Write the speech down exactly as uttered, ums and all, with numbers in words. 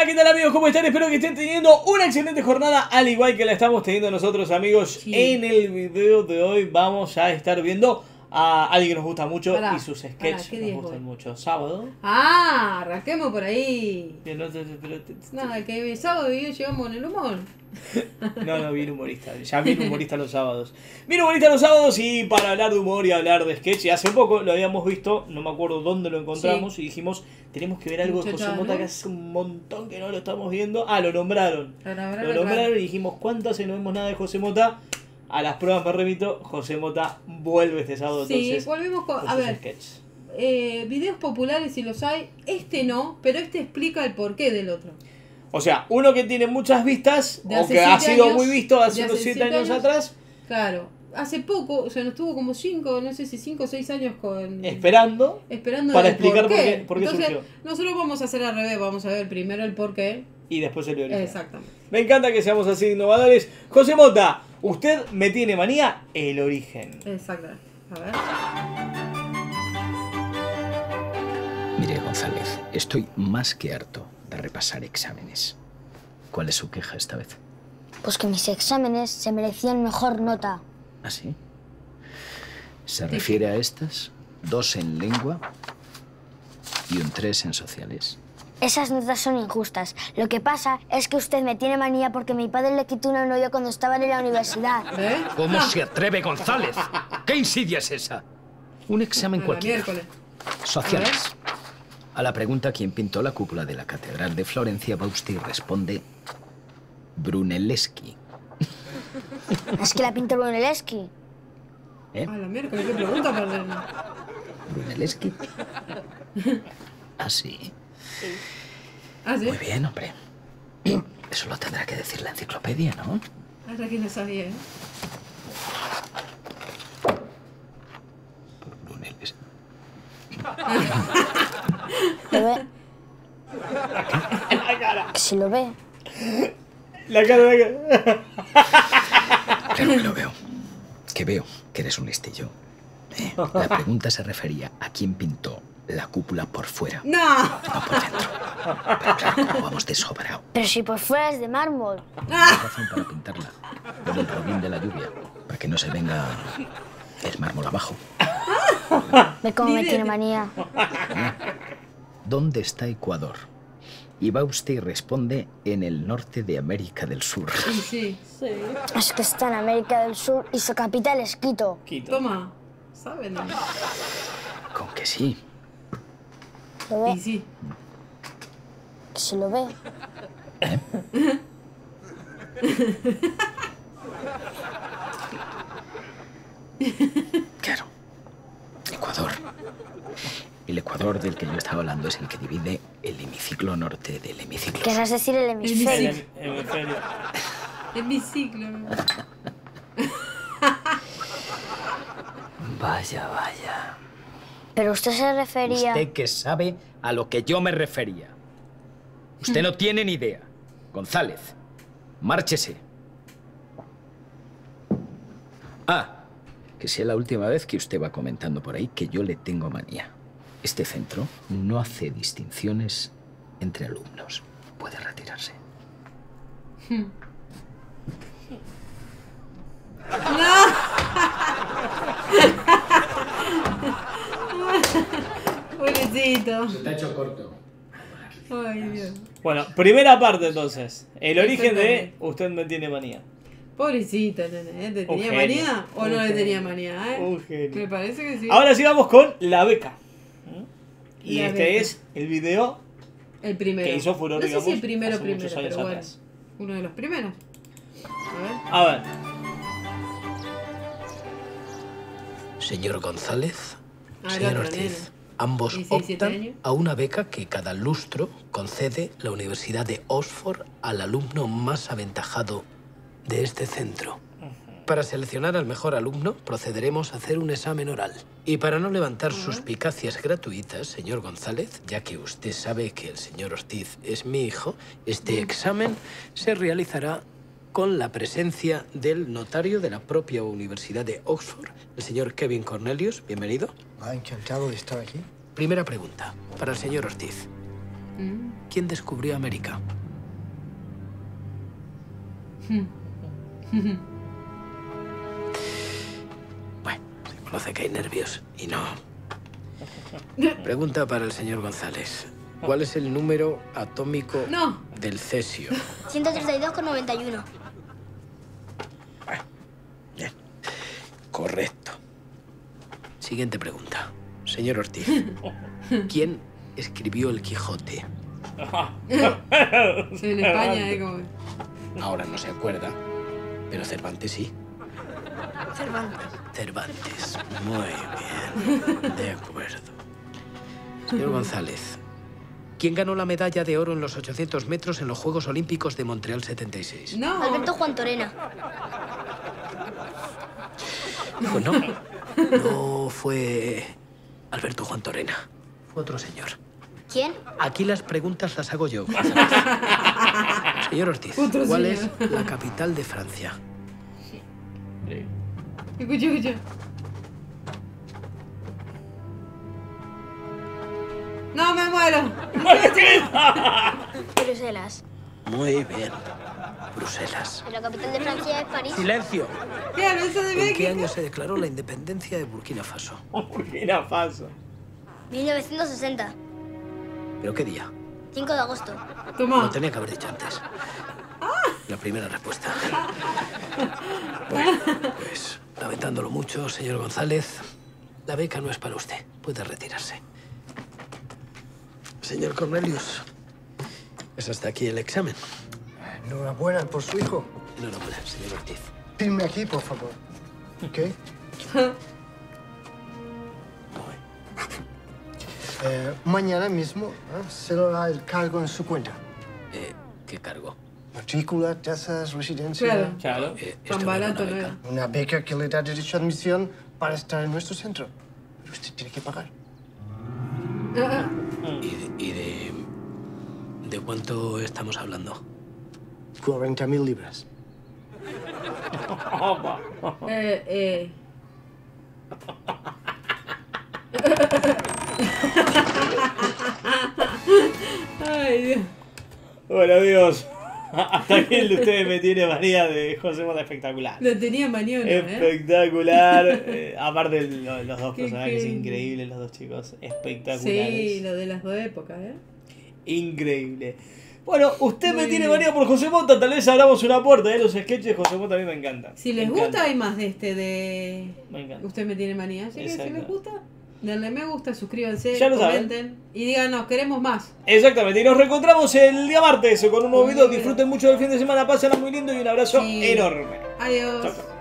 Hola, ¿qué tal amigos? ¿Cómo están? Espero que estén teniendo una excelente jornada, al igual que la estamos teniendo nosotros, amigos. Sí. En el video de hoy vamos a estar viendo a alguien que nos gusta mucho pará, y sus sketches nos gustan voy? mucho. ¿Sábado? Ah, rasquemos por ahí. Nada, que sábado y yo llevamos en el humor. No, no, bien humorista. Ya bien humorista los sábados. Bien humorista los sábados y para hablar de humor y hablar de sketch. Y hace poco lo habíamos visto, no me acuerdo dónde lo encontramos, sí. Y dijimos, tenemos que ver algo de José Mota, ¿no? Que hace un montón que no lo estamos viendo. Ah, lo nombraron. Lo nombraron, lo nombraron claro. Y dijimos, ¿cuánto hace no vemos nada de José Mota? A las pruebas me remito, José Mota vuelve este sábado. Sí, entonces, volvemos con, con a ver, eh, videos populares si los hay, este no, pero este explica el porqué del otro. O sea, uno que tiene muchas vistas, o que ha sido años, muy visto hace unos siete años, años atrás. Claro, hace poco, o sea, nos tuvo como cinco, no sé si cinco o seis años con... Esperando, esperando para explicar por qué, por qué entonces, surgió. Nosotros vamos a hacer al revés, vamos a ver primero el porqué. Y después el original. Exactamente. Me encanta que seamos así innovadores. José Mota, usted me tiene manía, el origen. Exactamente. A ver. Mire, González, estoy más que harto de repasar exámenes. ¿Cuál es su queja esta vez? Pues que mis exámenes se merecían mejor nota. ¿Ah, sí? Se sí. refiere a estas, dos en lengua y un tres en sociales. Esas notas son injustas. Lo que pasa es que usted me tiene manía porque mi padre le quitó una novia cuando estaba en la universidad. ¿Eh? ¿Cómo se atreve, González? ¿Qué insidia es esa? Un examen cualquiera. Sociales. A la pregunta ¿quién pintó la cúpula de la Catedral de Florencia? Bausti responde... Brunelleschi. ¿Es que la pintó Brunelleschi? ¿Eh? A la miércoles, ¿qué pregunta, perdón? ¿Brunelleschi? Así. Sí. ¿Ah, sí? Muy bien, hombre. Eso lo tendrá que decir la enciclopedia, ¿no? Ahora que no sabía, ¿eh? Por Brunelleschi. ¿Lo ve? La cara. Si lo ve. La cara, la cara. Claro que lo veo. Que veo que eres un listillo. ¿Eh? La pregunta se refería a quién pintó la cúpula por fuera. ¡No! No por dentro. Pero claro, como vamos de sobrao. Pero si por fuera es de mármol. No hay razón para pintarla. Por el robín de la lluvia. Para que no se venga el mármol abajo. Ve cómo me tiene manía. ¿Dónde está Ecuador? Y Bausti responde, en el norte de América del Sur. Sí, sí, sí. Es que está en América del Sur y su capital es Quito. Quito. Toma. ¿Saben? Con que sí. ¿Lo ve? Y sí. ¿Se lo ve? ¿Eh? Claro. Ecuador. El Ecuador del que yo estaba hablando es el que divide el hemiciclo norte del hemiciclo. ¿Querrás decir el hemisferio? El hemisferio. Hemiciclo. Vaya, vaya. Pero usted se refería... Usted que sabe a lo que yo me refería. Usted no tiene ni idea. González, márchese. Ah, que sea la última vez que usted va comentando por ahí que yo le tengo manía. Este centro no hace distinciones entre alumnos. Puede retirarse. ¡No! Pobrecito. Se te ha hecho corto. Ay, Dios. Bueno, primera parte entonces. El origen de usted me tiene manía. Pobrecito, ¿eh? ¿Te tenía manía o no le tenía manía? ¿Eh? Un genio. Me parece que sí. Ahora sí vamos con la beca. ¿Mm? Y la este beca. Es el video el primero. que hizo furor, no digamos, sé si el primero, hace primero, muchos años pero atrás. Bueno, uno de los primeros. A ver. A ver. Señor González, ah, señor otro, Ortiz. Nena. Ambos optan a una beca que cada lustro concede la Universidad de Oxford al alumno más aventajado de este centro. Para seleccionar al mejor alumno, procederemos a hacer un examen oral. Y para no levantar suspicacias gratuitas, señor González, ya que usted sabe que el señor Ortiz es mi hijo, este examen se realizará con la presencia del notario de la propia Universidad de Oxford, el señor Kevin Cornelius. Bienvenido. Ah, encantado de estar aquí. Primera pregunta, para el señor Ortiz. Mm. ¿Quién descubrió América? Bueno, se conoce que hay nervios y no. Pregunta para el señor González. ¿Cuál es el número atómico no. del cesio? ciento treinta y dos con noventa y uno. Bueno, bien. Correcto. Siguiente pregunta. Señor Ortiz, ¿quién escribió el Quijote? En España, ¿eh? Como... Ahora no se acuerda, pero Cervantes sí. Cervantes. Cervantes. Muy bien. De acuerdo. Señor González, ¿quién ganó la medalla de oro en los ochocientos metros en los Juegos Olímpicos de Montreal setenta y seis? No. Alberto Juantorena. No, no. No fue Alberto Juantorena. Fue otro señor. ¿Quién? Aquí las preguntas las hago yo. Señor Ortiz, ¿cuál es la capital de Francia? Sí. Escucha, escucha. ¡No, me muero! Bruselas. Muy bien. Bruselas. Pero la capital de Francia es París. ¡Silencio! Claro, eso de México. ¿En qué año se declaró la independencia de Burkina Faso? Burkina Faso. mil novecientos sesenta. ¿Pero qué día? cinco de agosto. Toma. Lo tenía que haber dicho antes. La primera respuesta. Bueno, pues, lamentándolo mucho, señor González, la beca no es para usted. Puede retirarse. Señor Cornelius, ¿es hasta aquí el examen? Enhorabuena por su hijo. Enhorabuena, señor Ortiz. Firme aquí, por favor. ¿Ok? eh, mañana mismo ¿eh? se le da el cargo en su cuenta. Eh, ¿Qué cargo? Matrícula, tasas, residencia... Claro, claro. Eh, Tan barato, una beca. ¿no? Una beca que le da derecho a admisión para estar en nuestro centro. Pero usted tiene que pagar. Ah. ¿Y, y de, de cuánto estamos hablando? cuarenta mil libras. eh, eh. Ay, Dios. Bueno, amigos, hasta aquí el de ustedes me tiene manía de José Mota. Espectacular. Lo tenía manía, ¿no? Espectacular. ¿Eh? Eh, aparte, lo, los dos personajes que... increíbles, los dos chicos. Espectaculares. Sí, lo de las dos épocas, ¿eh? Increíble. Bueno, usted Muy me tiene manía por José Mota. Tal vez abramos una puerta, ¿eh? Los sketches de José Mota a mí me encantan. Si les me gusta, encanta. Hay más de este de. Me encanta. Usted me tiene manía. Así que si les gusta. Denle me gusta, suscríbanse, comenten saben. y díganos, queremos más. Exactamente, y nos reencontramos el día martes con un nuevo video. Disfruten mucho del fin de semana, pásenlo muy lindo y un abrazo sí. enorme. Adiós. Chau, chau.